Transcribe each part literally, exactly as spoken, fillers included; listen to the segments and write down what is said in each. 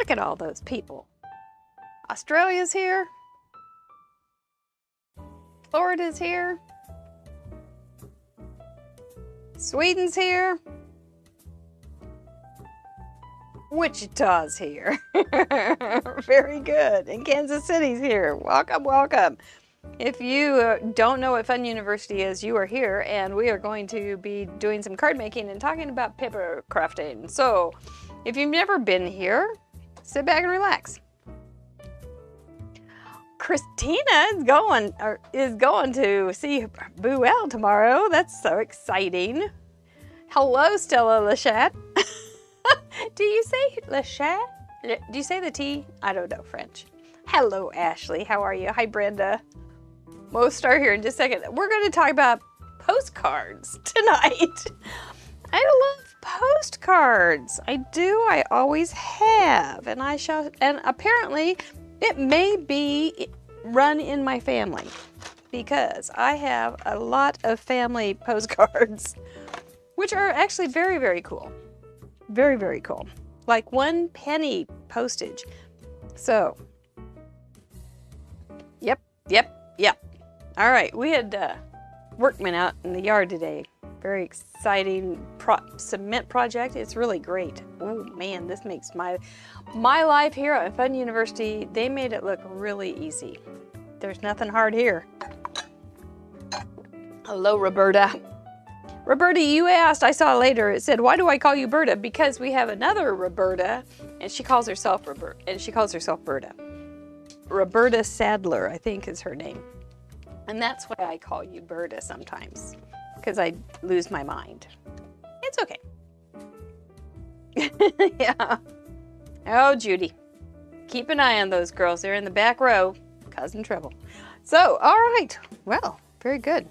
Look at all those people. Australia's here. Florida's here. Sweden's here. Wichita's here. Very good. And Kansas City's here. Welcome, welcome. If you don't know what FUNN University is, you are here, and we are going to be doing some card making and talking about paper crafting. So, if you've never been here, sit back and relax. Christina is going or is going to see Buell tomorrow. That's so exciting. Hello, Stella Lachette. Do you say Lachette? Do you say the T? I don't know French. Hello, Ashley. How are you? Hi, Brenda. We'll start here in just a second. We're going to talk about postcards tonight. I love postcards. I do. I always have. And I shall. And apparently, it may be run in my family because I have a lot of family postcards, which are actually very, very cool. Very, very cool. Like one penny postage. So, yep, yep, yep. All right, we had uh, workmen out in the yard today. Very exciting pro cement project. It's really great. Oh man, this makes my my life here at FUNN University. They made it look really easy. There's nothing hard here. Hello, Roberta. Roberta, you asked, I saw later, it said, why do I call you Berta? Because we have another Roberta, and she calls herself Roberta, and she calls herself Berta. Roberta Sadler, I think is her name. And that's why I call you Berta sometimes, because I lose my mind. It's okay. Yeah. Oh, Judy. Keep an eye on those girls. They're in the back row, causing trouble. So, all right. Well, very good.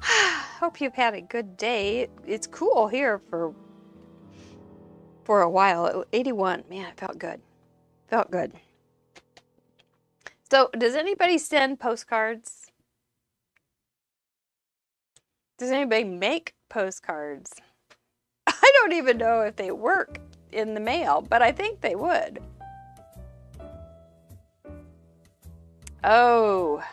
Hope you've had a good day. It's cool here for for a while. eighty-one. Man, it felt good. Felt good. So, does anybody send postcards? Does anybody make postcards? I don't even know if they work in the mail, but I think they would. Oh.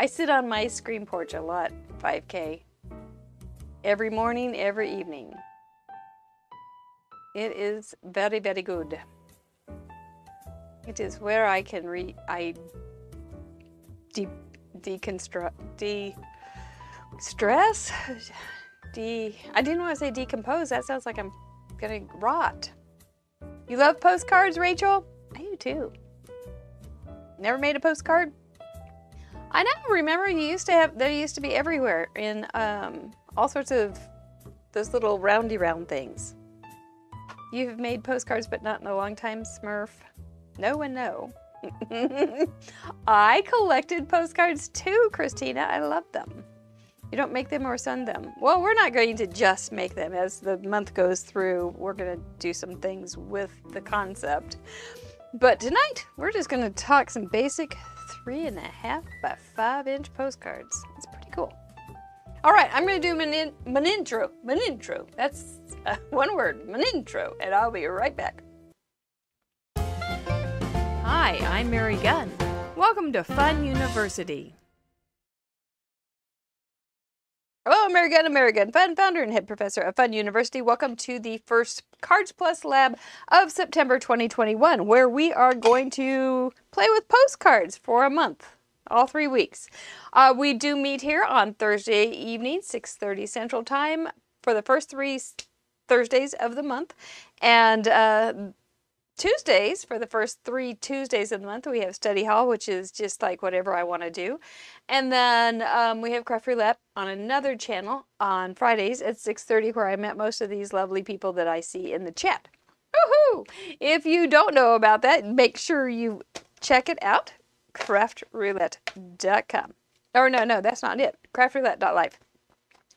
I sit on my screen porch a lot, five K. Every morning, every evening. It is very, very good. It is where I can re I de deconstruct de stress de I didn't want to say decompose. That sounds like I'm gonna rot. You love postcards, Rachel? I do too. Never made a postcard? I know. Remember, you used to have. They used to be everywhere in um, all sorts of those little roundy round things. You've made postcards, but not in a long time, Smurf. No and no. I collected postcards too, Christina. I love them. You don't make them or send them. Well, we're not going to just make them. As the month goes through, we're going to do some things with the concept. But tonight, we're just going to talk some basic three and a half by five inch postcards. It's pretty cool. All right, I'm going to do menin menintro. Menintro. That's uh, one word. Menintro. And I'll be right back. Hi, I'm Mary Gunn. Welcome to FUNN University. Hello, Mary Gunn, Mary Gunn FUNN, founder and head professor of FUNN University. Welcome to the first Cards Plus Lab of September twenty twenty-one, where we are going to play with postcards for a month, all three weeks. Uh, we do meet here on Thursday evening, six thirty Central Time, for the first three Thursdays of the month, and uh, Tuesdays, for the first three Tuesdays of the month, we have study hall, which is just like whatever I want to do. And then um, we have Craft Roulette on another channel on Fridays at six thirty, where I met most of these lovely people that I see in the chat. Woohoo! If you don't know about that, make sure you check it out, craft roulette dot com. Or no, no, that's not it. craft roulette dot life.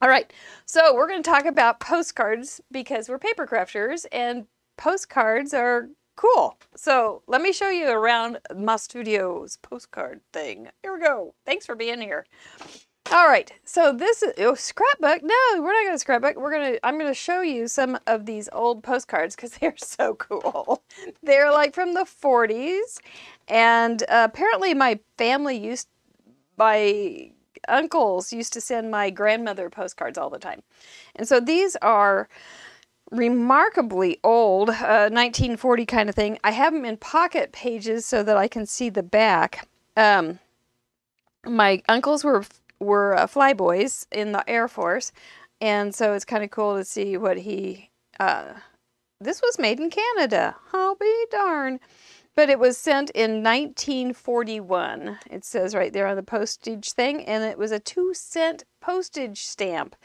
All right, so we're going to talk about postcards because we're paper crafters and postcards are cool. So let me show you around my studio's postcard thing. Here we go. Thanks for being here. All right, so this is, oh, scrapbook. No, we're not gonna scrapbook. We're gonna, I'm gonna show you some of these old postcards because they're so cool. They're like from the forties. And uh, apparently my family used, my uncles used to send my grandmother postcards all the time. And so these are remarkably old, uh, nineteen forty kind of thing. I have them in pocket pages so that I can see the back. Um, my uncles were were uh, flyboys in the Air Force, and so it's kind of cool to see what he, uh, this was made in Canada, I'll be darn, but it was sent in nineteen forty-one, it says right there on the postage thing, and it was a two cent postage stamp.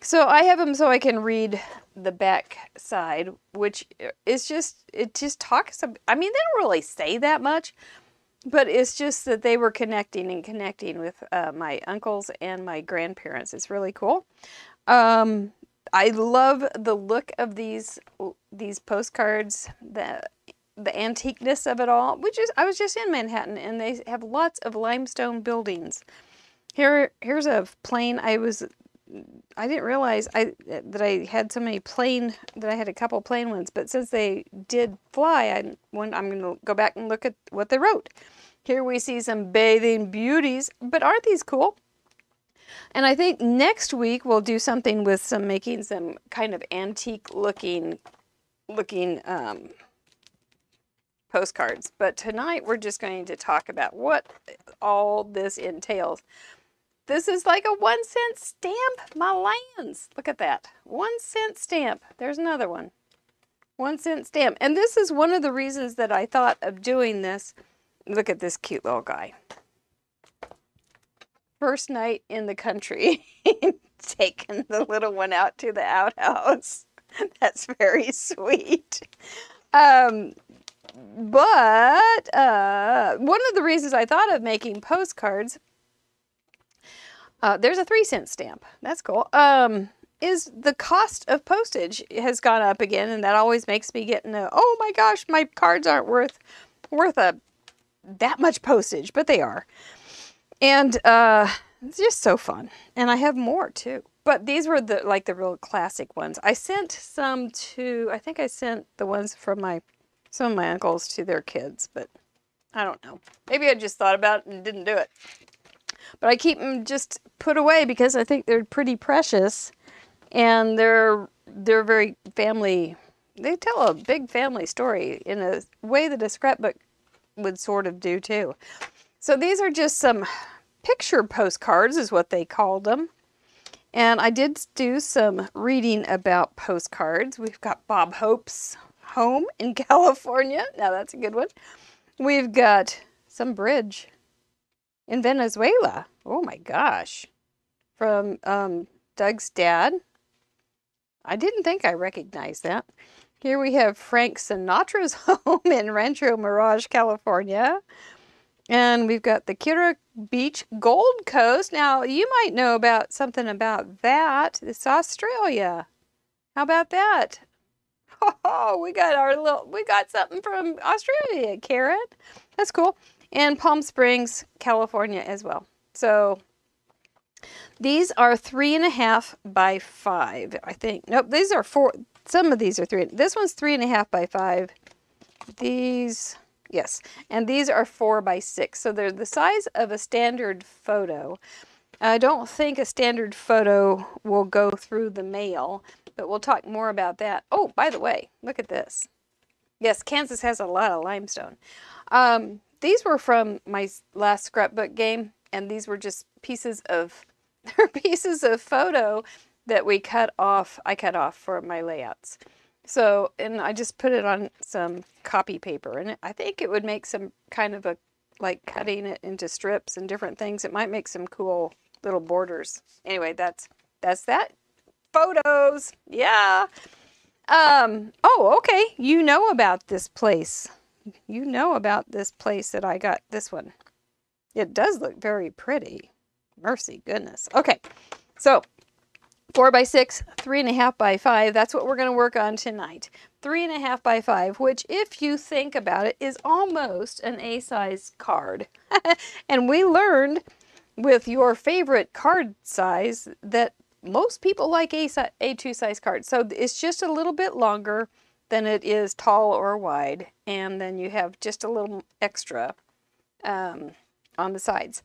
So I have them so I can read the back side, which is just, it just talks, I mean, they don't really say that much, but it's just that they were connecting and connecting with uh, my uncles and my grandparents. It's really cool. Um, I love the look of these these postcards, the the antiqueness of it all. Which is, I was just in Manhattan, and they have lots of limestone buildings. Here, here's a plane. I was, I didn't realize I that I had so many plane that I had a couple plane ones. But since they did fly, I when I'm going to go back and look at what they wrote. Here we see some bathing beauties, but aren't these cool? And I think next week we'll do something with some making some kind of antique looking looking um, postcards. But tonight we're just going to talk about what all this entails. This is like a one cent stamp, my lands. Look at that, one cent stamp. There's another one, one cent stamp. And this is one of the reasons that I thought of doing this. Look at this cute little guy. First night in the country, taking the little one out to the outhouse. That's very sweet. Um, but uh, one of the reasons I thought of making postcards, uh, there's a three cent stamp. That's cool. Um, is the cost of postage has gone up again, and that always makes me get in a, oh my gosh, my cards aren't worth worth a that much postage, but they are. And uh, it's just so fun. And I have more too. But these were the like the real classic ones. I sent some to, I think I sent the ones from my, some of my uncles to their kids, but I don't know. Maybe I just thought about it and didn't do it. But I keep them just put away because I think they're pretty precious. And they're, they're very family, they tell a big family story in a way that a scrapbook would sort of do too. So these are just some picture postcards is what they called them. And I did do some reading about postcards. We've got Bob Hope's home in California. Now that's a good one. We've got some bridge in Venezuela. Oh my gosh. From um, Doug's dad. I didn't think I recognized that. Here we have Frank Sinatra's home in Rancho Mirage, California. And we've got the Kira Beach Gold Coast. Now, you might know about something about that. It's Australia. How about that? Oh, we got our little, we got something from Australia, Carrot. That's cool. And Palm Springs, California as well. So these are three and a half by five, I think. Nope, these are four. Some of these are three. This one's three and a half by five. These, yes. And these are four by six. So they're the size of a standard photo. I don't think a standard photo will go through the mail, but we'll talk more about that. Oh, by the way, look at this. Yes, Kansas has a lot of limestone. Um, these were from my last scrapbook game, and these were just pieces of, they're pieces of photo that we cut off, I cut off for my layouts. So, and I just put it on some copy paper, and I think it would make some kind of a, like cutting it into strips and different things. It might make some cool little borders. Anyway, that's, that's that. Photos. Yeah. Um, oh, okay. You know about this place. You know about this place that I got this one. It does look very pretty. Mercy goodness. Okay. So, Four by six, three and a half by five. That's what we're going to work on tonight. Three and a half by five, which if you think about it, is almost an A-size card. And we learned with your favorite card size that most people like a A two size card. So it's just a little bit longer than it is tall or wide, and then you have just a little extra um, on the sides.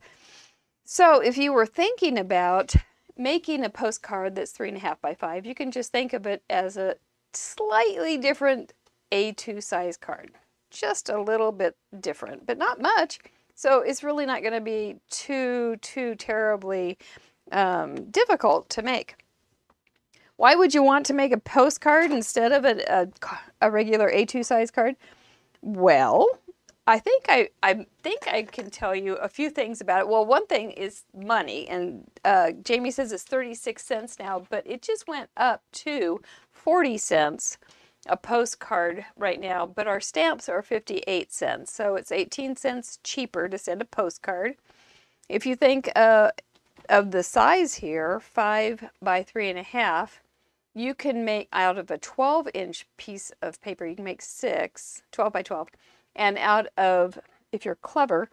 So if you were thinking about making a postcard that's three and a half by five, you can just think of it as a slightly different A two size card. Just a little bit different, but not much. So it's really not going to be too, too terribly um, difficult to make. Why would you want to make a postcard instead of a, a, a regular A two size card? Well, I think I, I think I can tell you a few things about it. Well, one thing is money, and uh, Jamie says it's thirty-six cents now, but it just went up to forty cents a postcard right now, but our stamps are fifty-eight cents, so it's eighteen cents cheaper to send a postcard. If you think uh, of the size here, five by three and a half, you can make out of a twelve inch piece of paper, you can make six, twelve by twelve, and out of, if you're clever,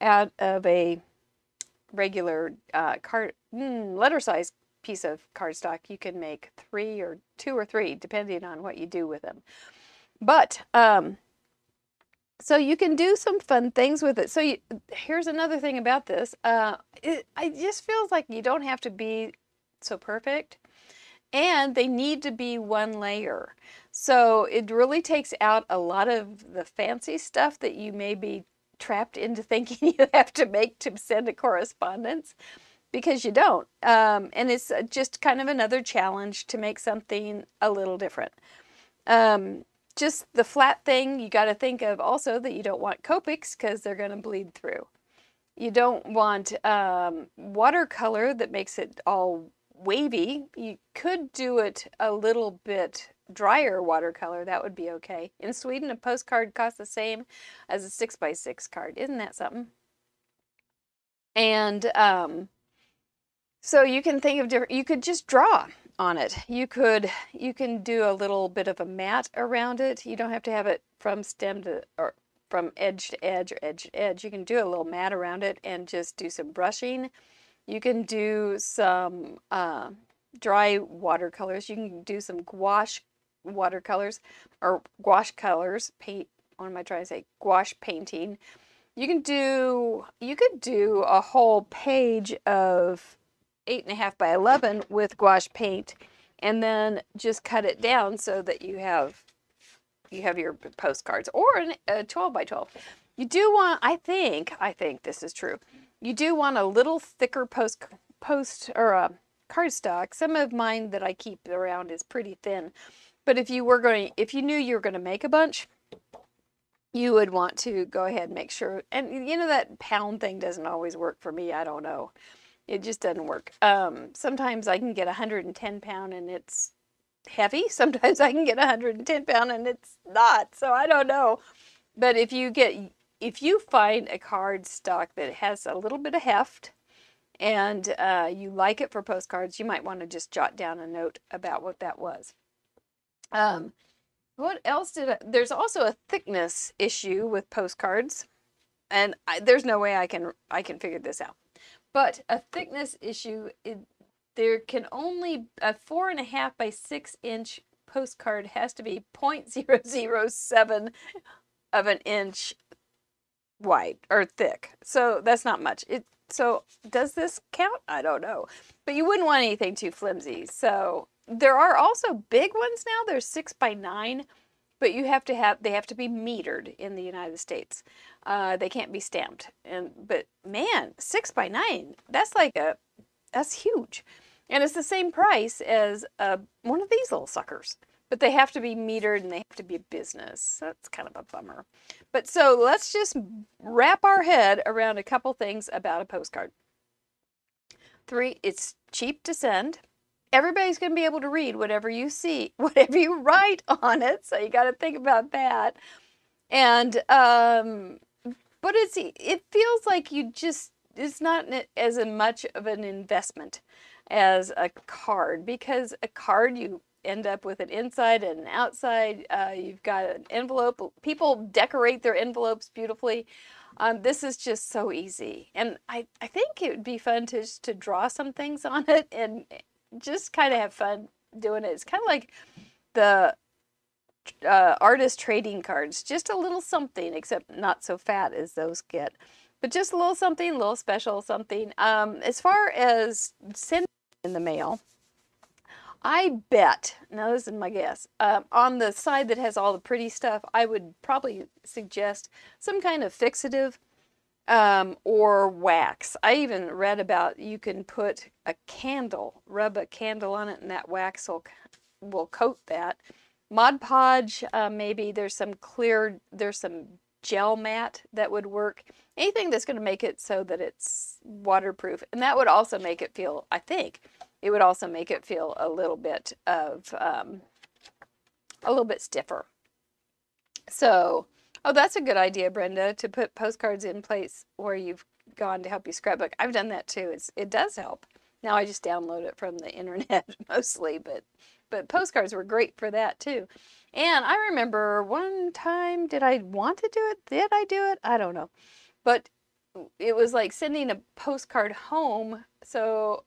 out of a regular uh, card, mm, letter size piece of cardstock, you can make three or two or three, depending on what you do with them. But, um, so you can do some fun things with it. So you, here's another thing about this. Uh, it, it just feels like you don't have to be so perfect, and they need to be one layer. So it really takes out a lot of the fancy stuff that you may be trapped into thinking you have to make to send a correspondence, because you don't. Um, and it's just kind of another challenge to make something a little different. Um, just the flat thing, you got to think of also that you don't want Copics because they're going to bleed through. You don't want um, watercolor that makes it all wavy. You could do it a little bit drier watercolor, that would be okay. In Sweden, a postcard costs the same as a six by six card. Isn't that something? And um, so you can think of different, you could just draw on it. You could, you can do a little bit of a mat around it. You don't have to have it from stem to, or from edge to edge or edge to edge. You can do a little mat around it and just do some brushing. You can do some uh, dry watercolors. You can do some gouache watercolors or gouache colors, paint, what am I trying to say? Gouache painting. You can do, you could do a whole page of eight and a half by eleven with gouache paint, and then just cut it down so that you have, you have your postcards, or an, a twelve by twelve. You do want, I think, I think this is true. You do want a little thicker post, post or a cardstock. Some of mine that I keep around is pretty thin, but if you were going, if you knew you were going to make a bunch, you would want to go ahead and make sure. And you know, that pound thing doesn't always work for me. I don't know. It just doesn't work. Um, sometimes I can get one hundred ten pound and it's heavy. Sometimes I can get one hundred ten pound and it's not. So I don't know. But if you get, if you find a card stock that has a little bit of heft and uh, you like it for postcards, you might want to just jot down a note about what that was. Um, what else did I, there's also a thickness issue with postcards, and I, there's no way I can, I can figure this out. But a thickness issue, it, there can only, a four and a half by six inch postcard has to be zero point zero zero seven of an inch wide or thick. So that's not much. It, so does this count? I don't know. But you wouldn't want anything too flimsy. So there are also big ones now. They're six by nine, but you have to have, they have to be metered in the United States. Uh, they can't be stamped. And but man, six by nine, that's like a, that's huge. And it's the same price as uh, one of these little suckers, but they have to be metered and they have to be a business. That's kind of a bummer. But so let's just wrap our head around a couple things about a postcard. Three, it's cheap to send. Everybody's going to be able to read whatever you see, whatever you write on it. So you got to think about that. And, um, but it's, it feels like you just, it's not as much of an investment as a card, because a card, you end up with an inside and an outside. Uh, you've got an envelope. People decorate their envelopes beautifully. Um, this is just so easy. And I, I think it would be fun to just to draw some things on it and just kind of have fun doing it. It's kind of like the uh, artist trading cards, just a little something, except not so fat as those get. But just a little something, a little special something. Um, as far as sending in the mail, I bet, now this is my guess, uh, on the side that has all the pretty stuff, I would probably suggest some kind of fixative um, or wax. I even read about you can put a candle, rub a candle on it, and that wax will, will coat that. Mod Podge, uh, maybe there's some clear, there's some gel mat that would work. Anything that's going to make it so that it's waterproof. And that would also make it feel, I think, it would also make it feel a little bit of, um, a little bit stiffer. So, oh, that's a good idea, Brenda, to put postcards in place where you've gone to help you scrapbook. I've done that too. It's, it does help. Now I just download it from the internet mostly, but, but postcards were great for that too. And I remember one time, did I want to do it? Did I do it? I don't know. But it was like sending a postcard home. So,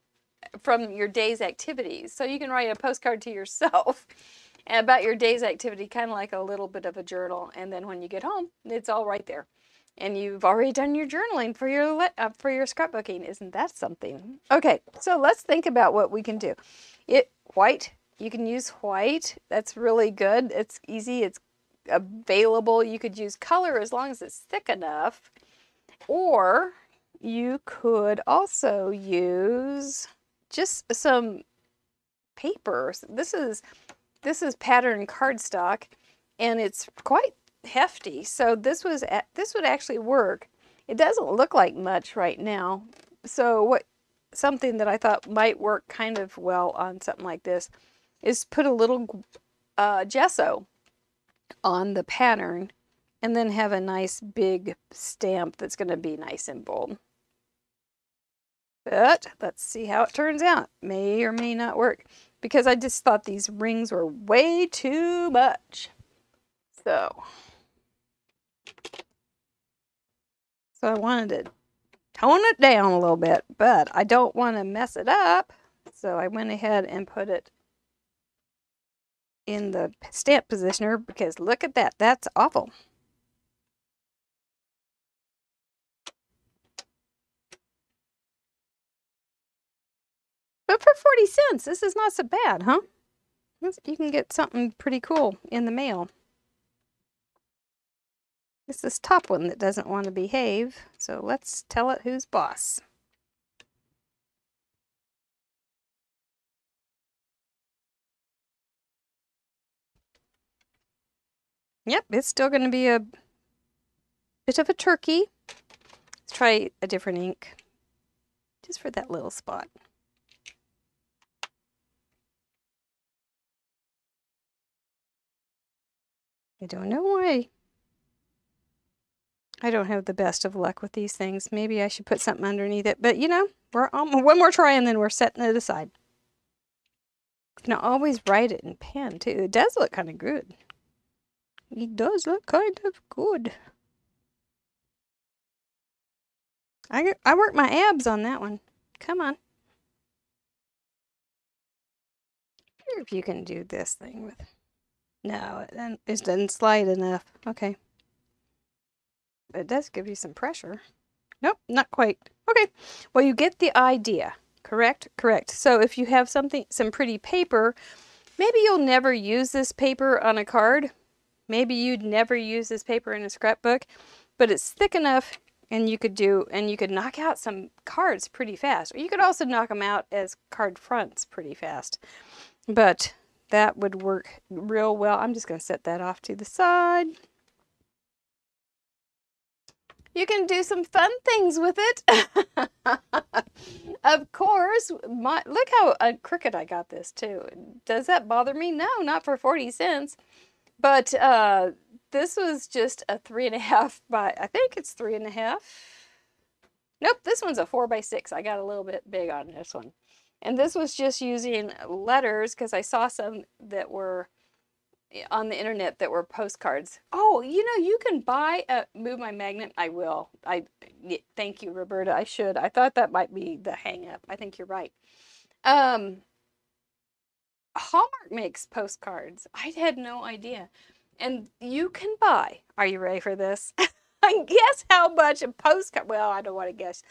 from your day's activities. So you can write a postcard to yourself about your day's activity, kind of like a little bit of a journal. And then when you get home, it's all right there. And you've already done your journaling for your, uh, for your scrapbooking. Isn't that something? Okay, so let's think about what we can do. It white, you can use white. That's really good. It's easy. It's available. You could use color as long as it's thick enough. Or you could also use just some paper. This is this is pattern cardstock, and it's quite hefty. So this was this would actually work. It doesn't look like much right now. So what something that I thought might work kind of well on something like this is put a little uh, gesso on the pattern, and then have a nice big stamp that's going to be nice and bold. But let's see how it turns out. May or may not work, because I just thought these rings were way too much. So, so I wanted to tone it down a little bit, but I don't want to mess it up. So I went ahead and put it in the stamp positioner, because look at that. That's awful. But for forty cents, this is not so bad, huh? You can get something pretty cool in the mail. It's this top one that doesn't want to behave, so let's tell it who's boss. Yep, it's still going to be a bit of a turkey. Let's try a different ink, just for that little spot. I don't know why I don't have the best of luck with these things. Maybe I should put something underneath it, but you know, we're on one more try and then we're setting it aside. Now always write it in pen too. It does look kind of good. It does look kind of good. I, I worked my abs on that one. Come on. I wonder if you can do this thing with... No, it doesn't slide enough. Okay. It does give you some pressure. Nope, not quite. Okay. Well, you get the idea. Correct? Correct. So if you have something, some pretty paper, maybe you'll never use this paper on a card. Maybe you'd never use this paper in a scrapbook, but it's thick enough and you could do, and you could knock out some cards pretty fast. Or you could also knock them out as card fronts pretty fast. But... that would work real well. I'm just going to set that off to the side. You can do some fun things with it. Of course, my, look how uh, crooked I got this too. Does that bother me? No, not for forty cents. But uh, this was just a three and a half by, I think it's three and a half. Nope, this one's a four by six. I got a little bit big on this one. And this was just using letters, because I saw some that were on the internet that were postcards. Oh, you know, you can buy a move my magnet. I will. I thank you, Roberta. I should. I thought that might be the hang up. I think you're right. Um, Hallmark makes postcards. I had no idea. And you can buy. Are you ready for this? I guess how much a postcard. Well, I don't want to guess.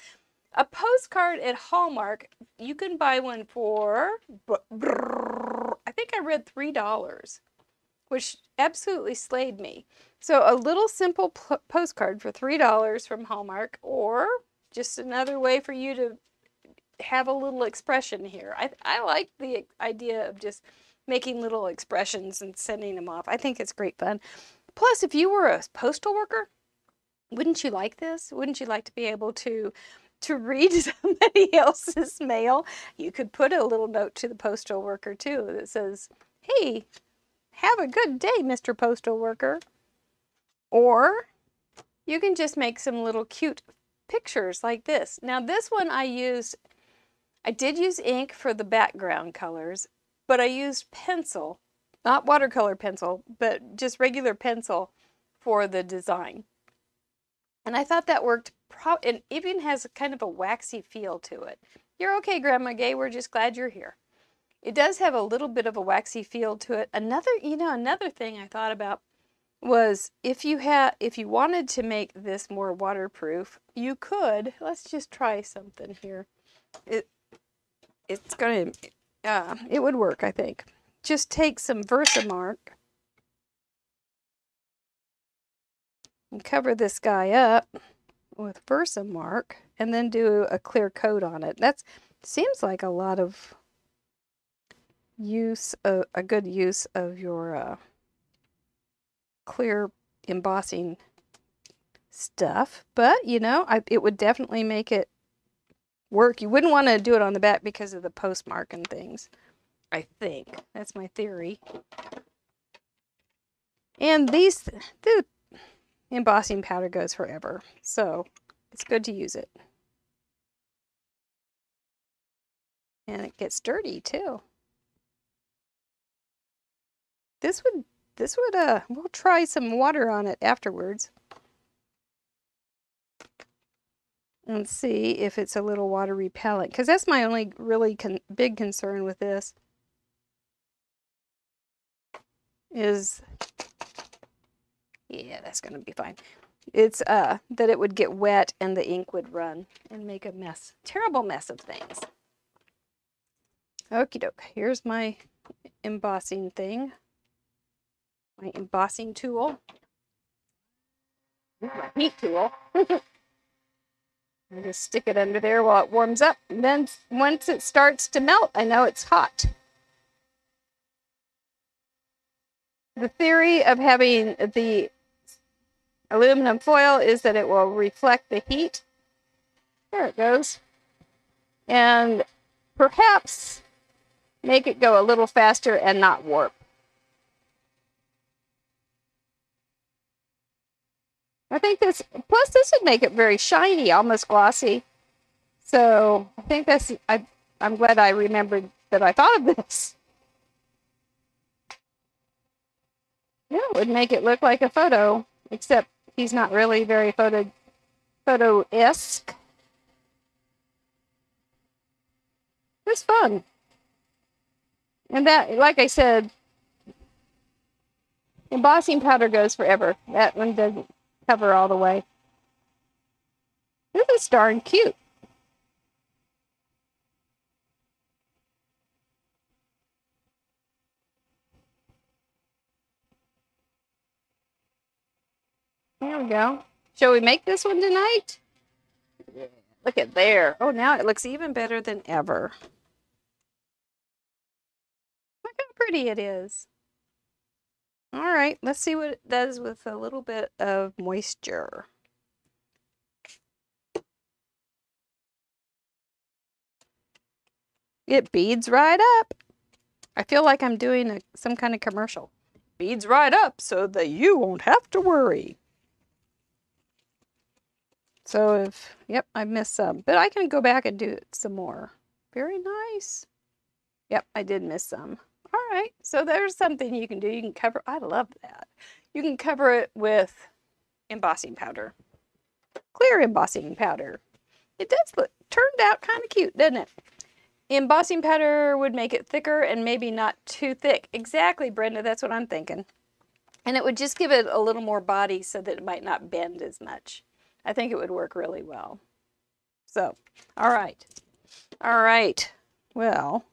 A postcard at Hallmark, you can buy one for, I think I read three dollars, which absolutely slayed me. So a little simple postcard for three dollars from Hallmark, or just another way for you to have a little expression here. I, I like the idea of just making little expressions and sending them off. I think it's great fun. Plus, if you were a postal worker, wouldn't you like this? Wouldn't you like to be able to... to read somebody else's mail? You could put a little note to the postal worker too that says, hey, have a good day, Mister Postal Worker. Or you can just make some little cute pictures like this. Now this one I used, I did use ink for the background colors, but I used pencil, not watercolor pencil, but just regular pencil for the design. And I thought that worked, pro and even has kind of a waxy feel to it. You're okay, Grandma Gay, we're just glad you're here. It does have a little bit of a waxy feel to it. Another, you know, another thing I thought about was if you had, if you wanted to make this more waterproof, you could, let's just try something here. It, it's gonna, uh, it would work, I think. Just take some Versamark and cover this guy up with Versamark and then do a clear coat on it. That seems like a lot of use, uh, a good use of your uh, clear embossing stuff. But, you know, I, it would definitely make it work. You wouldn't want to do it on the back because of the postmark and things, I think. That's my theory. And these... the embossing powder goes forever, so it's good to use it. And it gets dirty too. This would, this would, uh, we'll try some water on it afterwards and see if it's a little water repellent, because that's my only really con big concern with this is... yeah, that's going to be fine. It's uh, that it would get wet and the ink would run and make a mess, terrible mess of things. Okie doke, here's my embossing thing, my embossing tool, my heat tool. I just stick it under there while it warms up. And then once it starts to melt, I know it's hot. The theory of having the aluminum foil is that it will reflect the heat. There it goes. And perhaps make it go a little faster and not warp. I think this, plus this would make it very shiny, almost glossy. So I think that's, I, I'm glad I remembered that I thought of this. Yeah, it would make it look like a photo, except he's not really very photo photo-esque. It's fun. And that, like I said, embossing powder goes forever. That one doesn't cover all the way. This is darn cute. There we go. Shall we make this one tonight? Yeah. Look at there. Oh, now it looks even better than ever. Look how pretty it is. All right, let's see what it does with a little bit of moisture. It beads right up. I feel like I'm doing a, some kind of commercial. Beads right up so that you won't have to worry. So if, yep, I missed some, but I can go back and do some more. Very nice. Yep, I did miss some. All right, so there's something you can do. You can cover, I love that. You can cover it with embossing powder, clear embossing powder. It does look, turned out kind of cute, doesn't it? Embossing powder would make it thicker and maybe not too thick. Exactly, Brenda, that's what I'm thinking. And it would just give it a little more body so that it might not bend as much. I think it would work really well. So, all right. All right. Well,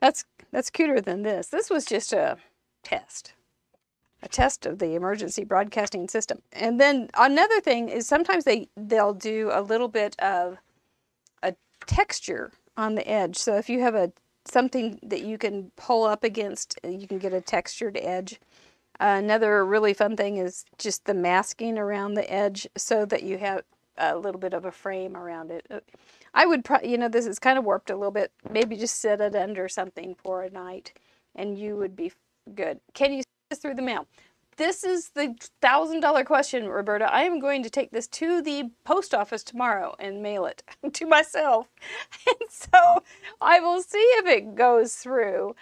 that's that's cuter than this. This was just a test. A test of the emergency broadcasting system. And then another thing is sometimes they, they'll do a little bit of a texture on the edge. So if you have a something that you can pull up against, you can get a textured edge. Uh, another really fun thing is just the masking around the edge so that you have a little bit of a frame around it. I would probably, you know, this is kind of warped a little bit. Maybe just set it under something for a night and you would be good. Can you send this through the mail? This is the thousand dollar question, Roberta. I am going to take this to the post office tomorrow and mail it to myself. And so I will see if it goes through.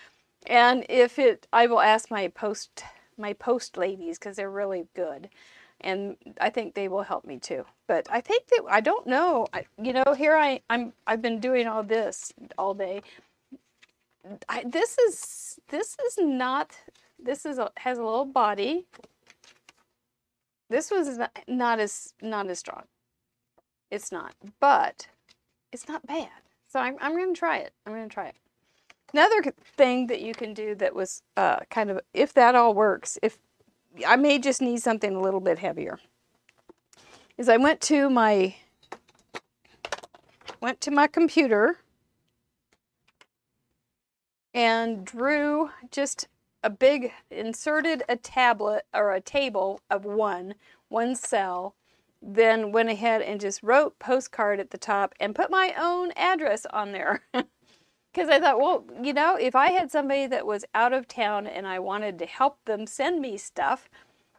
And if it, I will ask my post, my post ladies, because they're really good. And I think they will help me too. But I think that, I don't know, I, you know, here I, I'm, I've been doing all this all day. I, this is, this is not... This is a, has a little body. This was not, not as not as strong. It's not, but it's not bad. So I'm I'm gonna try it. I'm gonna try it. Another thing that you can do that was uh, kind of, if that all works, if I may just need something a little bit heavier, is I went to my went to my computer and drew just. A big, inserted a tablet or a table of one, one cell, then went ahead and just wrote postcard at the top and put my own address on there. Because I thought, well, you know, if I had somebody that was out of town and I wanted to help them send me stuff,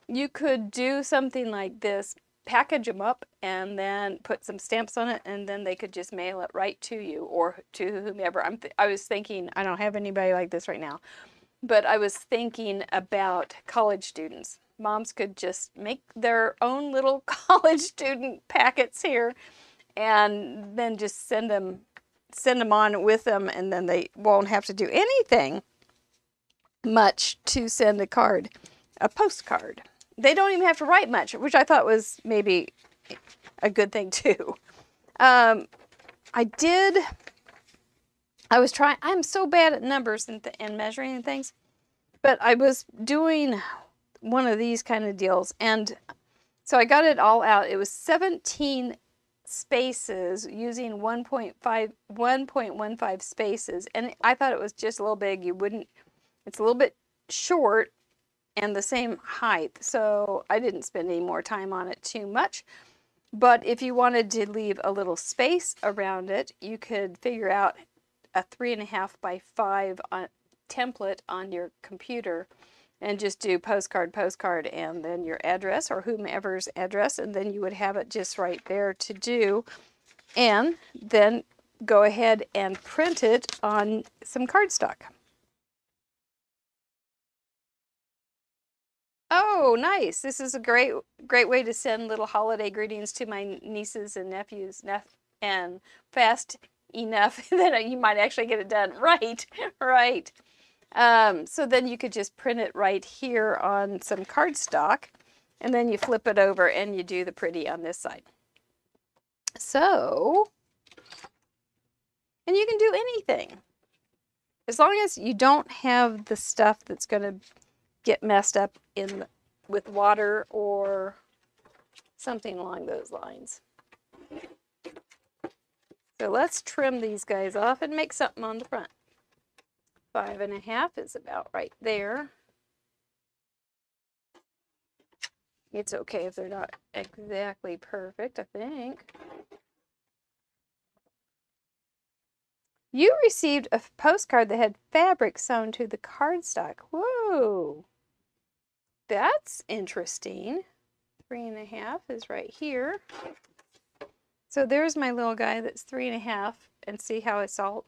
you could do something like this, package them up and then put some stamps on it and then they could just mail it right to you or to whomever. I'm th- I was thinking, I don't have anybody like this right now. But I was thinking about college students. Moms could just make their own little college student packets here and then just send them, send them on with them, and then they won't have to do anything much to send a card, a postcard. They don't even have to write much, which I thought was maybe a good thing too. Um, I did... I was trying, I'm so bad at numbers and, th and measuring and things, but I was doing one of these kind of deals. And so I got it all out. It was seventeen spaces using one point five, one point one five spaces. And I thought it was just a little big. You wouldn't, it's a little bit short and the same height. So I didn't spend any more time on it too much. But if you wanted to leave a little space around it, you could figure out a three and a half by five on, template on your computer and just do postcard, postcard, and then your address or whomever's address, and then you would have it just right there to do. And then go ahead and print it on some cardstock. Oh, nice. This is a great, great way to send little holiday greetings to my nieces and nephews and fast enough that you might actually get it done. Right, right. Um, so then you could just print it right here on some cardstock, and then you flip it over and you do the pretty on this side. So, and you can do anything. As long as you don't have the stuff that's going to get messed up in with water or something along those lines. So let's trim these guys off and make something on the front. Five and a half is about right there. It's okay if they're not exactly perfect, I think. You received a postcard that had fabric sewn to the cardstock. Whoa! That's interesting. Three and a half is right here. So there's my little guy that's three and a half, and see how it's all,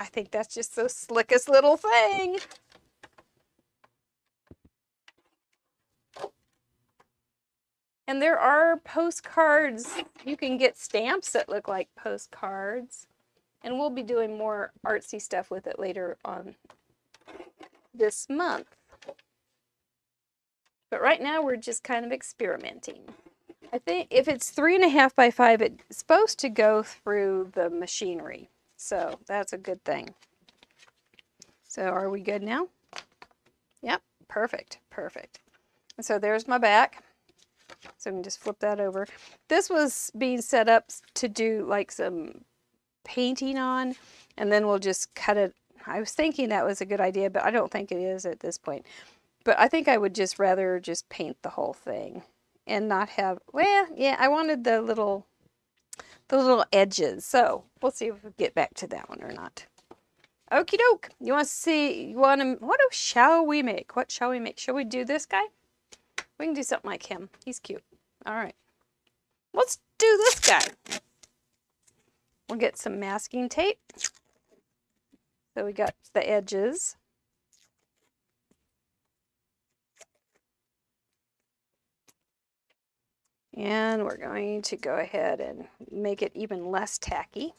I think that's just the slickest little thing. And there are postcards. You can get stamps that look like postcards. And we'll be doing more artsy stuff with it later on this month. But right now we're just kind of experimenting. I think if it's three and a half by five, it's supposed to go through the machinery. So that's a good thing. So are we good now? Yep, perfect, perfect. And so there's my back. So I can just flip that over. This was being set up to do like some painting on, and then we'll just cut it. I was thinking that was a good idea, but I don't think it is at this point. But I think I would just rather just paint the whole thing and not have, well, yeah, I wanted the little, the little edges. So we'll see if we get back to that one or not. Okie doke. You want to see, you want to, what shall we make? What shall we make? Shall we do this guy? We can do something like him. He's cute. All right. Let's do this guy. We'll get some masking tape. So we got the edges. And we're going to go ahead and make it even less tacky.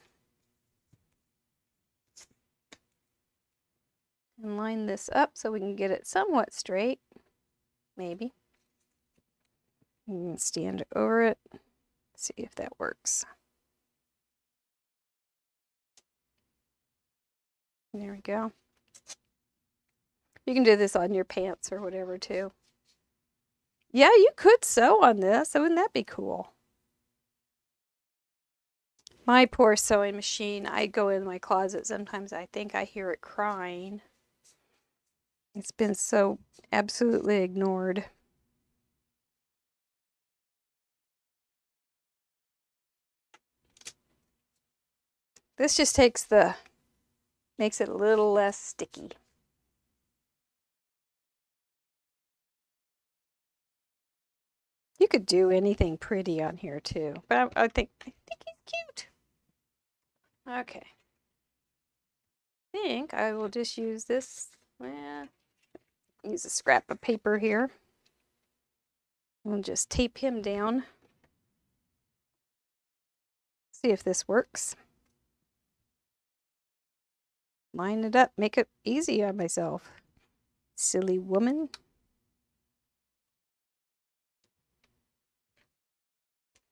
And line this up so we can get it somewhat straight. Maybe. And stand over it. See if that works. There we go. You can do this on your pants or whatever too. Yeah, you could sew on this. Wouldn't that be cool? My poor sewing machine. I go in my closet. Sometimes I think I hear it crying. It's been so absolutely ignored. This just takes the, makes it a little less sticky. You could do anything pretty on here too, but I, I think I think he's cute. Okay. I think I will just use this. Eh, use a scrap of paper here. We'll just tape him down. See if this works. Line it up, make it easy on myself. Silly woman.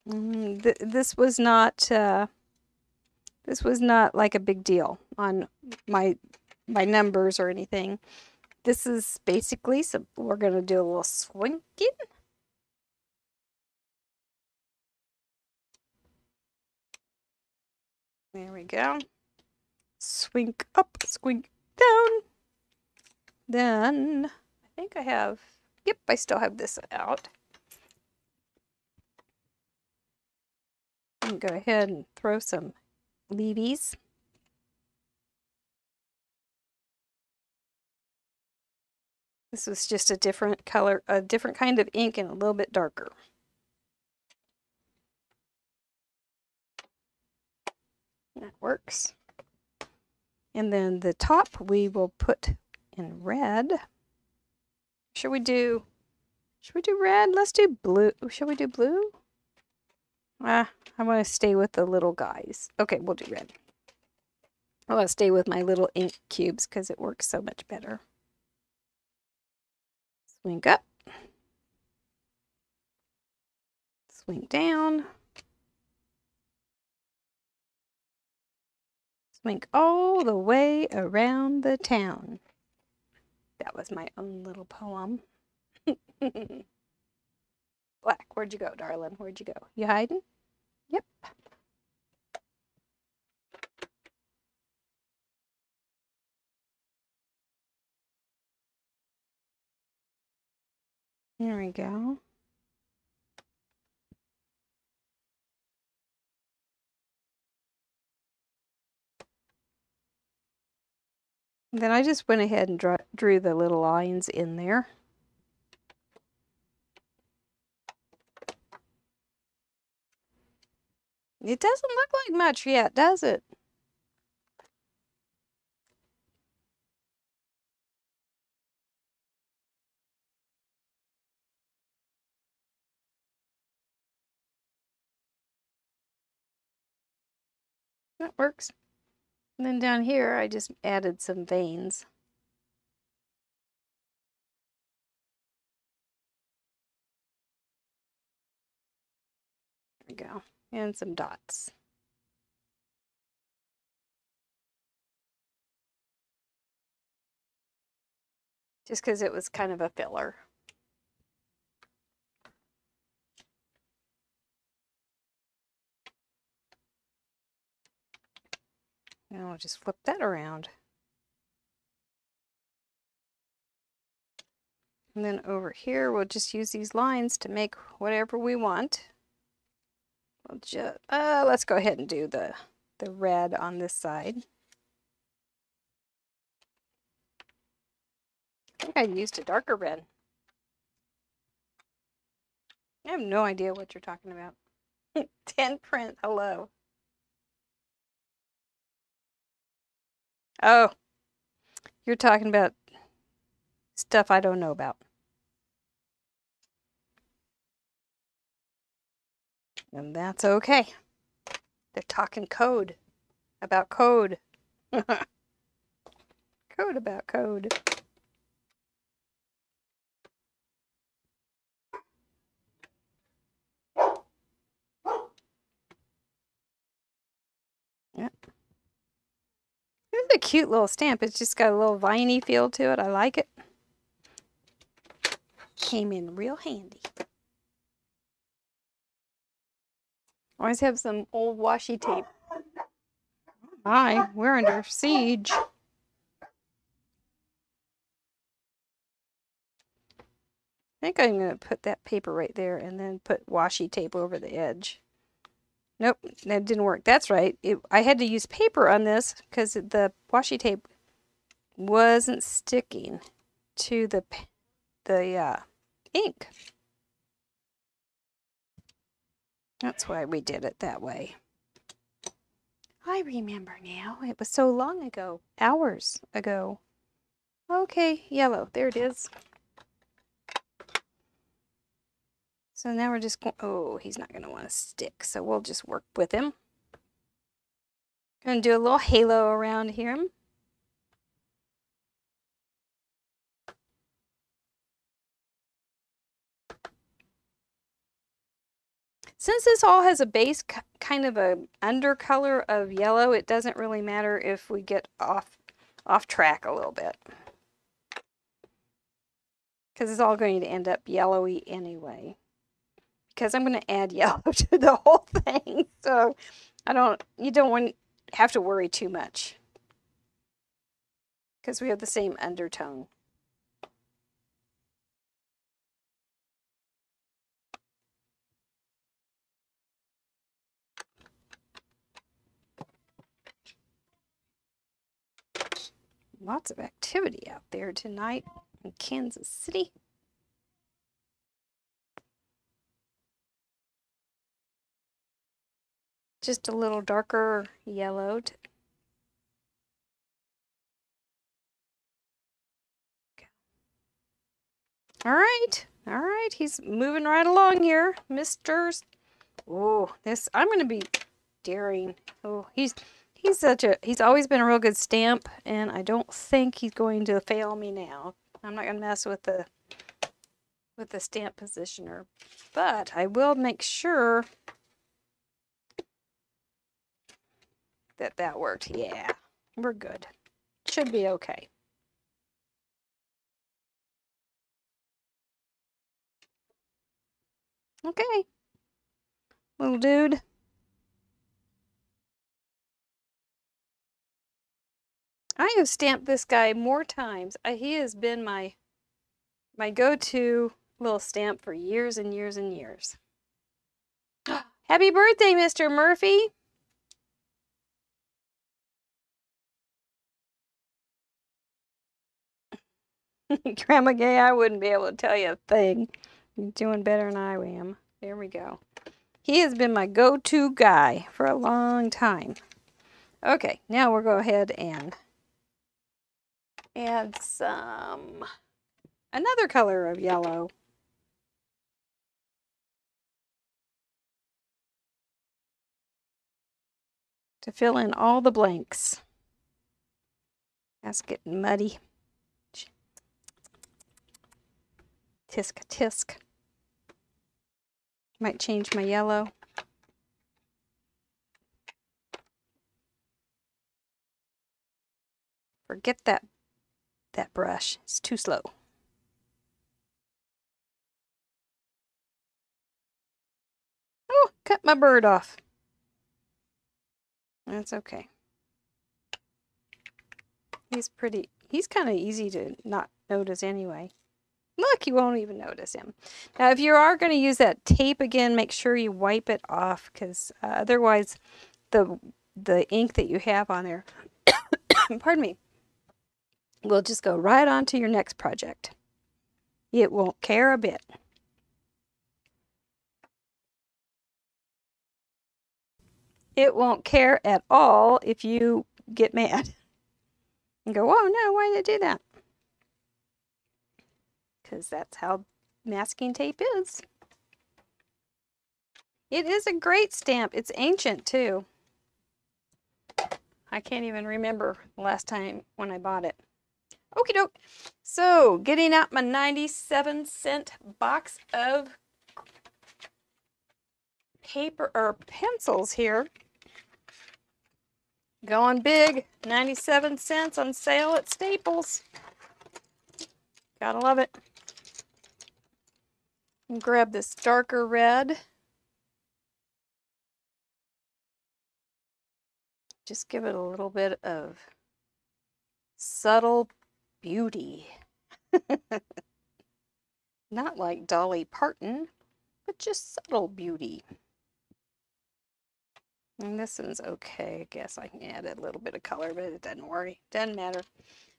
Mm, th this was not, uh, this was not like a big deal on my, my numbers or anything. This is basically, so we're going to do a little swinking. There we go. Swink up, squink down. Then I think I have, yep, I still have this out. And go ahead and throw some leavies. This was just a different color, a different kind of ink and a little bit darker. That works. And then the top we will put in red. Should we do, should we do red? Let's do blue. Should we do blue? Ah, I want to stay with the little guys. Okay, we'll do red. I want to stay with my little ink cubes because it works so much better. Swing up. Swing down. Swing all the way around the town. That was my own little poem. Black, where'd you go, darling? Where'd you go? You hiding? Yep. There we go. Then I just went ahead and draw, drew the little lines in there. It doesn't look like much yet, does it? That works. And then down here, I just added some veins. There we go. And some dots. Just because it was kind of a filler. Now I'll just flip that around. And then over here, we'll just use these lines to make whatever we want. We'll just, uh, let's go ahead and do the, the red on this side. I think I used a darker red. I have no idea what you're talking about. Ten print, hello. Oh, you're talking about stuff I don't know about. And that's okay. They're talking code about code. Code about code. Yep. This is a cute little stamp. It's just got a little viney feel to it. I like it. Came in real handy. Always have some old washi tape. Hi, we're under siege. I think I'm going to put that paper right there and then put washi tape over the edge. Nope, that didn't work. That's right. It, I had to use paper on this because the washi tape wasn't sticking to the, the uh, ink. That's why we did it that way. I remember now. It was so long ago. Hours ago. Okay, yellow. There it is. So now we're just going... Oh, he's not going to want to stick. So we'll just work with him. Going to do a little halo around him. Since this all has a base kind of a undercolor of yellow, it doesn't really matter if we get off off track a little bit. Because it's all going to end up yellowy anyway. Because I'm going to add yellow to the whole thing. So I don't you don't want to have to worry too much. Because we have the same undertone. Lots of activity out there tonight in Kansas City. Just a little darker yellow. All right, all right. He's moving right along here, Mister Oh, this I'm going to be daring. Oh, he's. He's such a, he's always been a real good stamp, and I don't think he's going to fail me now. I'm not going to mess with the, with the stamp positioner, but I will make sure that that worked. Yeah, we're good. Should be okay. Okay, little dude. I have stamped this guy more times. I, he has been my my go-to little stamp for years and years and years. Happy birthday, Mister Murphy! Grandma Gay, I wouldn't be able to tell you a thing. You're doing better than I am. There we go. He has been my go-to guy for a long time. Okay, now we'll go ahead and add some, another color of yellow. to fill in all the blanks. That's getting muddy. Tisk tisk. Might change my yellow. Forget that that brush. It's too slow. Oh, cut my bird off. That's okay. He's pretty, he's kind of easy to not notice anyway. Look, you won't even notice him. Now, if you are going to use that tape again, make sure you wipe it off, because uh, otherwise the the ink that you have on there, pardon me, will just go right on to your next project. It won't care a bit. It won't care at all if you get mad and go, oh no, why did I do that? Because that's how masking tape is. It is a great stamp. It's ancient too. I can't even remember the last time when I bought it. Okie doke. So, getting out my ninety-seven cent box of paper or pencils here. Going big, ninety-seven cents on sale at Staples. Gotta love it. Grab this darker red. Just give it a little bit of subtle beauty. Not like Dolly Parton, but just subtle beauty. And this one's okay. I guess I can add a little bit of color, but it doesn't worry. Doesn't matter.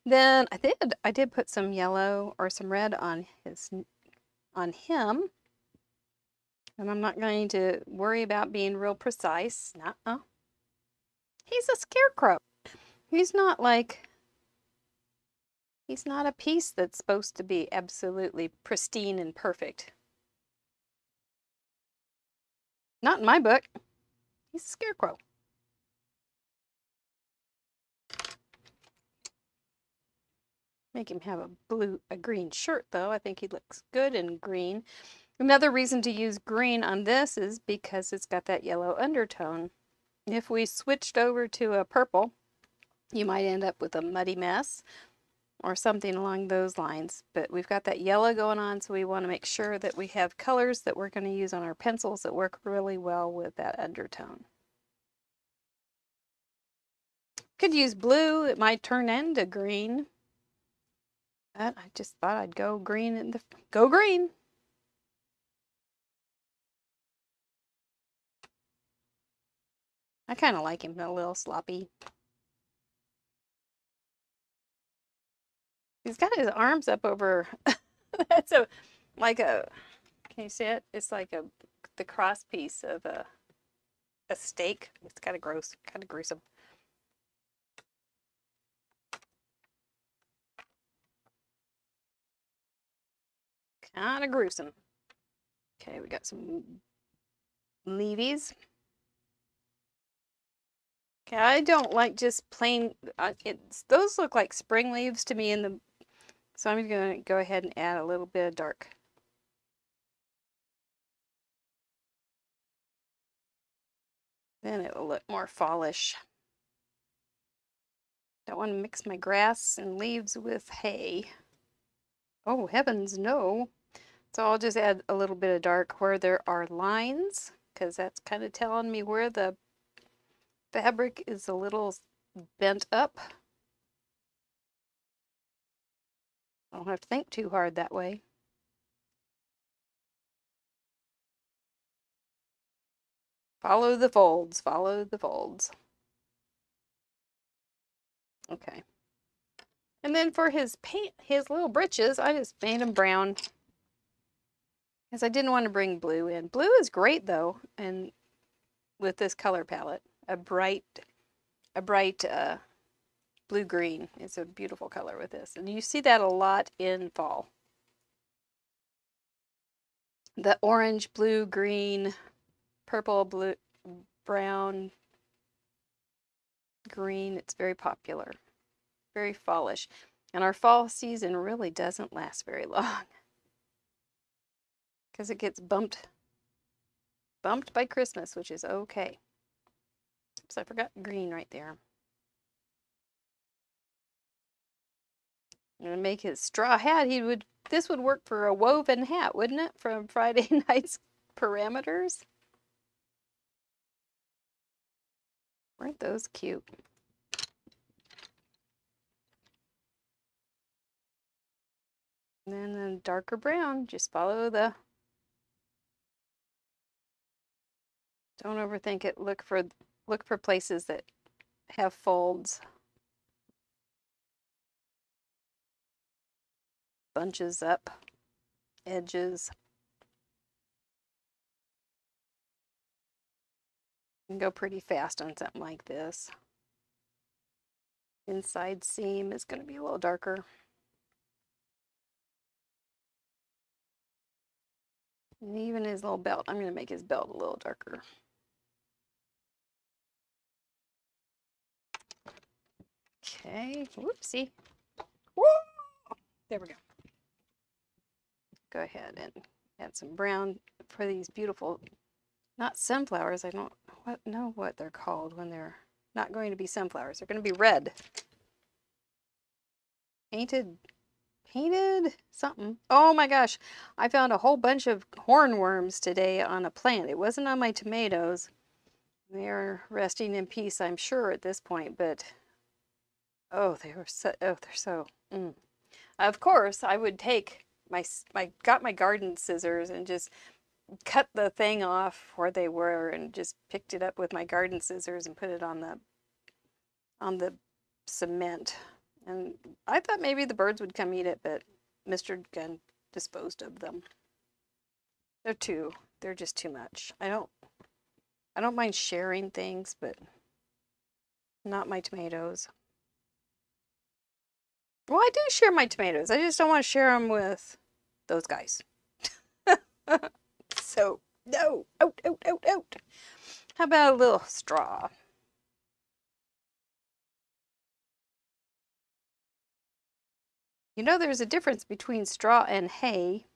Then I did I did put some yellow or some red on his on him. And I'm not going to worry about being real precise. Nuh-uh. He's a scarecrow. He's not like he's not a piece that's supposed to be absolutely pristine and perfect. Not in my book. He's a scarecrow. Make him have a blue, a green shirt though. I think he looks good in green. Another reason to use green on this is because it's got that yellow undertone. If we switched over to a purple, you might end up with a muddy mess or something along those lines. But we've got that yellow going on, so we want to make sure that we have colors that we're going to use on our pencils that work really well with that undertone. Could use blue. It might turn into green. But I just thought I'd go green in the go green. I kind of like him a little sloppy. He's got his arms up over. That's a like a. Can you see it? It's like a the cross piece of a a steak. It's kind of gross, kind of gruesome. Kind of gruesome. Okay, we got some leavies. I don't like just plain, uh, it's, those look like spring leaves to me in the, so I'm going to go ahead and add a little bit of dark. Then it will look more fallish. Don't want to mix my grass and leaves with hay. Oh, heavens no. So I'll just add a little bit of dark where there are lines, because that's kind of telling me where the fabric is a little bent up. I don't have to think too hard that way. Follow the folds, follow the folds. Okay. And then for his paint, his little britches, I just made them brown because I didn't want to bring blue in. Blue is great though, and with this color palette. A bright, a bright uh, blue-green. It's a beautiful color with this. And you see that a lot in fall. The orange, blue, green, purple, blue, brown, green. It's very popular, very fallish. And our fall season really doesn't last very long because it gets bumped, bumped by Christmas, which is okay. So I forgot green right there. I'm gonna make his straw hat. He would. This would work for a woven hat, wouldn't it? From Friday night's parameters. Weren't those cute? And then the darker brown. Just follow the. Don't overthink it. Look for look for places that have folds. Bunches up, edges, you can go pretty fast on something like this. Inside seam is going to be a little darker. And even his little belt, I'm going to make his belt a little darker. Okay, whoopsie. Woo! There we go. Go ahead and add some brown for these beautiful, not sunflowers. I don't what, know what they're called when they're not going to be sunflowers. They're going to be red. Painted, painted something. Oh my gosh. I found a whole bunch of hornworms today on a plant. It wasn't on my tomatoes. They're resting in peace, I'm sure, at this point, but oh, they were so, oh, they're so, mm. Of course, I would take My, my got my garden scissors and just cut the thing off where they were and just picked it up with my garden scissors and put it on the on the cement. And I thought maybe the birds would come eat it, but Mister Gunn disposed of them. They're too they're just too much. I don't I don't mind sharing things, but not my tomatoes. Well, I do share my tomatoes. I just don't want to share them with those guys. So, no. Out, out, out, out. How about a little straw? You know, there's a difference between straw and hay.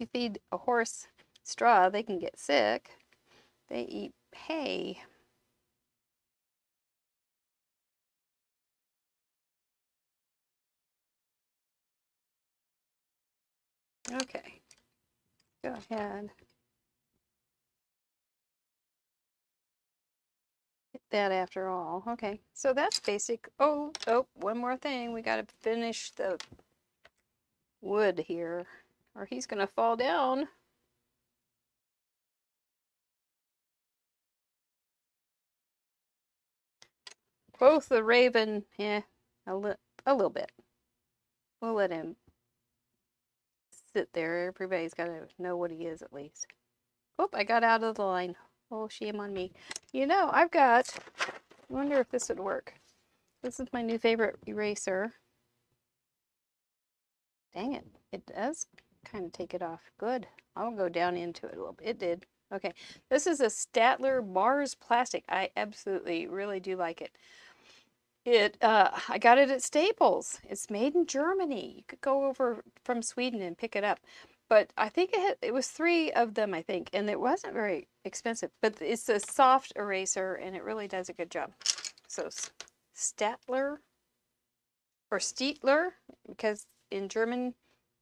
You feed a horse straw, they can get sick. They eat hay. Okay, go ahead. Hit that after all. Okay, so that's basic. Oh, oh, one more thing. We got to finish the wood here, or he's going to fall down. Quoth the raven, yeah, a, li a little bit. We'll let him sit there. Everybody's got to know what he is at least. Oop, I got out of the line. Oh, shame on me. You know, I've got, I wonder if this would work. This is my new favorite eraser. Dang it. It does kind of take it off. Good. I'll go down into it a little bit. It did. Okay. This is a Staedtler Mars plastic. I absolutely really do like it. It, uh, I got it at Staples. It's made in Germany. You could go over from Sweden and pick it up. But I think it had, it was three of them, I think, and it wasn't very expensive. But it's a soft eraser, and it really does a good job. So Staedtler, or Staedtler, because in German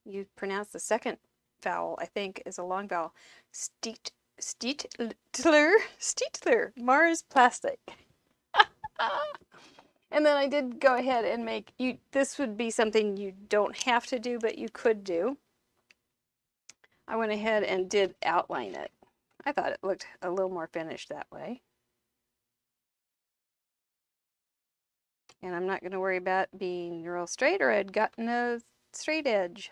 you pronounce the second vowel, I think, is a long vowel. Staedtler, Staedtler, Staedtler Mars plastic. And then I did go ahead and make, you. This would be something you don't have to do, but you could do. I went ahead and did outline it. I thought it looked a little more finished that way. And I'm not going to worry about being real straight, or I'd gotten a straight edge.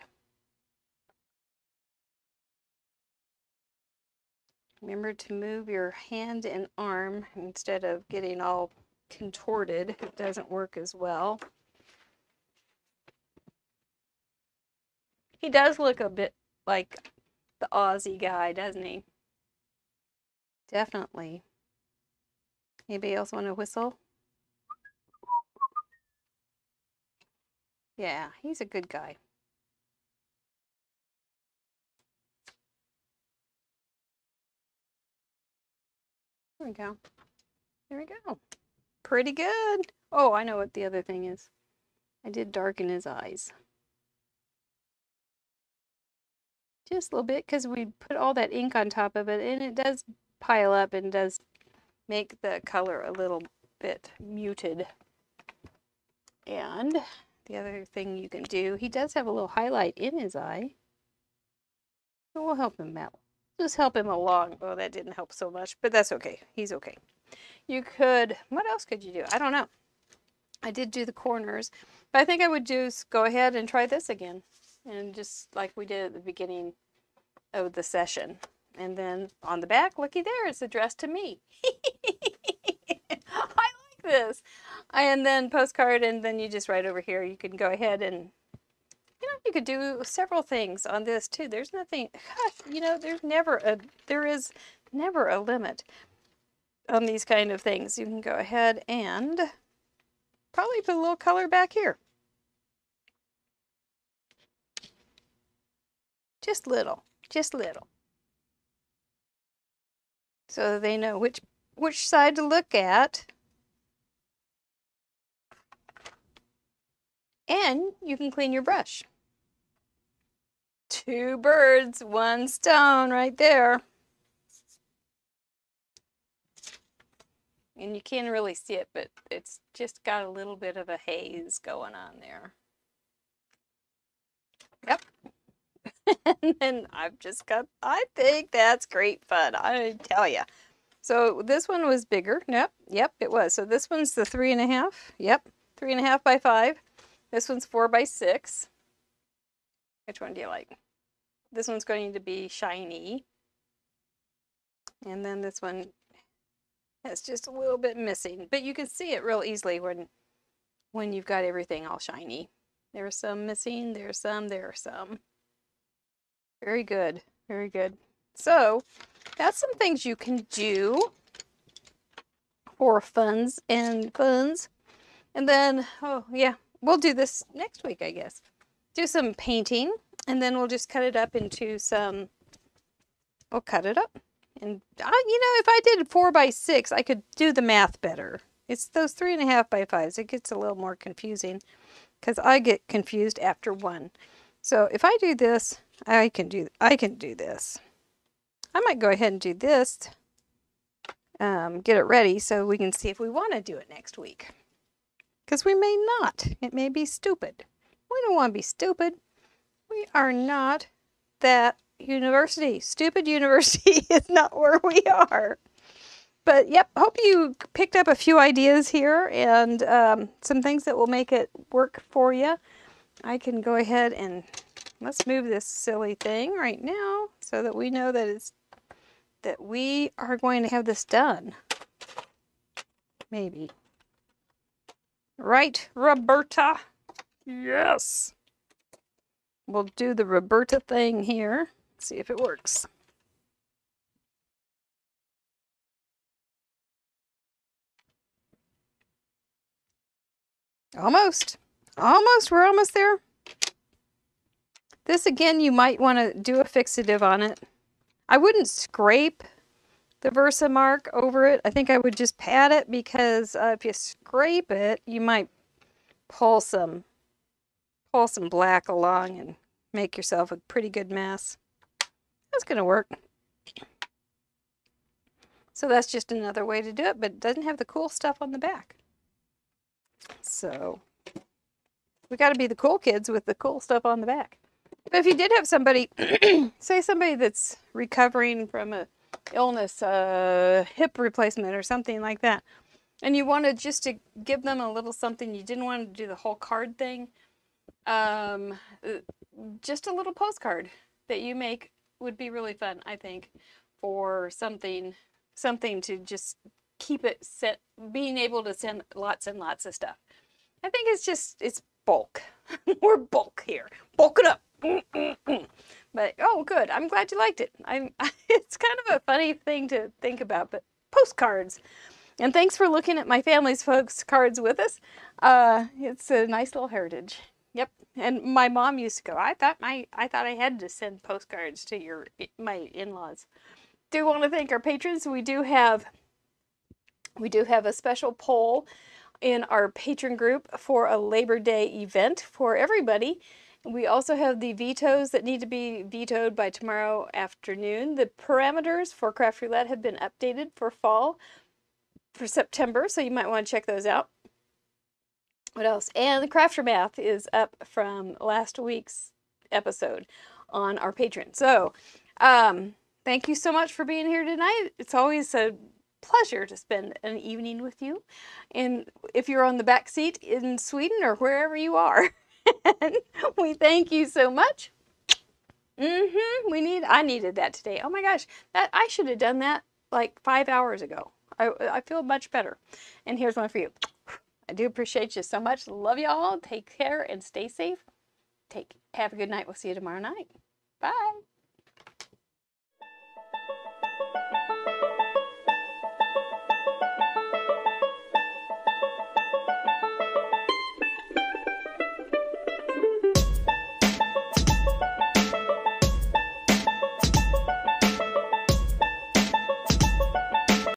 Remember to move your hand and arm instead of getting all contorted. It doesn't work as well. He does look a bit like the Aussie guy, doesn't he? Definitely. Anybody else want to whistle? Yeah, he's a good guy. There we go. There we go. Pretty good. Oh, I know what the other thing is. I did darken his eyes. Just a little bit, because we put all that ink on top of it, and it does pile up and does make the color a little bit muted. And the other thing you can do, he does have a little highlight in his eye. So we'll help him out. Just help him along. Oh, that didn't help so much, but that's okay. He's okay. You could, what else could you do? I don't know. I did do the corners, but I think I would just go ahead and try this again. And just like we did at the beginning of the session. And then on the back, looky there, it's addressed to me. I like this. And then postcard, and then you just write over here. You can go ahead and, you know, you could do several things on this too. There's nothing, gosh, you know, there's never a, there is never a limit on these kind of things. You can go ahead and probably put a little color back here. Just little, just little. So they know which which side to look at. And you can clean your brush. Two birds, one stone right there. And you can't really see it, but it's just got a little bit of a haze going on there. Yep. And then I've just got, I think that's great fun, I tell you. So this one was bigger. Yep, yep, it was. So this one's the three and a half. Yep, three and a half by five. This one's four by six. Which one do you like? This one's going to be shiny. And then this one has just a little bit missing. But you can see it real easily when, when you've got everything all shiny. There's some missing, there's some, there are some. Very good, very good. So that's some things you can do for funds and funds. And then, oh yeah, we'll do this next week, I guess. Do some painting, and then we'll just cut it up into some, we'll cut it up. And I, you know, if I did four by six, I could do the math better. It's those three and a half by fives. It gets a little more confusing because I get confused after one. So if I do this, I can do I can do this. I might go ahead and do this, um, get it ready so we can see if we want to do it next week. Because we may not. It may be stupid. We don't want to be stupid. We are not that university. Stupid university is not where we are. But yep, hope you picked up a few ideas here and um, some things that will make it work for you. I can go ahead and let's move this silly thing right now so that we know that it's that we are going to have this done. Maybe. Right, Roberta? Yes. We'll do the Roberta thing here. See if it works. Almost. Almost. We're almost there. This, again, you might want to do a fixative on it. I wouldn't scrape the Versamark over it. I think I would just pat it because uh, if you scrape it, you might pull some, pull some black along and make yourself a pretty good mess. That's going to work. So that's just another way to do it, but it doesn't have the cool stuff on the back. So we got to be the cool kids with the cool stuff on the back. But if you did have somebody, say somebody that's recovering from a illness, a hip replacement or something like that, and you wanted just to give them a little something, you didn't want to do the whole card thing, um, just a little postcard that you make would be really fun, I think, for something, something to just keep it set, being able to send lots and lots of stuff. I think it's just, it's bulk. We're bulk here. Bulk it up. Mm-mm-mm. But oh good, I'm glad you liked it. I'm it's kind of a funny thing to think about, but postcards And thanks for looking at my family's folks' cards with us. Uh, it's a nice little heritage. Yep. And my mom used to go, I thought my I thought I had to send postcards to your my in-laws. Do want to thank our patrons. We do have we do have a special poll in our patron group for a Labor Day event for everybody. We also have the vetoes that need to be vetoed by tomorrow afternoon. The parameters for Craft Roulette have been updated for fall, for September, so you might want to check those out. What else? And the Crafter Math is up from last week's episode on our Patreon. So, um, thank you so much for being here tonight. It's always a pleasure to spend an evening with you. And if you're on the back seat in Sweden or wherever you are, we thank you so much. Mm-hmm. We need, I needed that today. Oh my gosh, that I should have done that like five hours ago. I, I feel much better. And here's one for you. I do appreciate you so much. Love y'all. Take care and stay safe. Take, have a good night. We'll see you tomorrow night. Bye.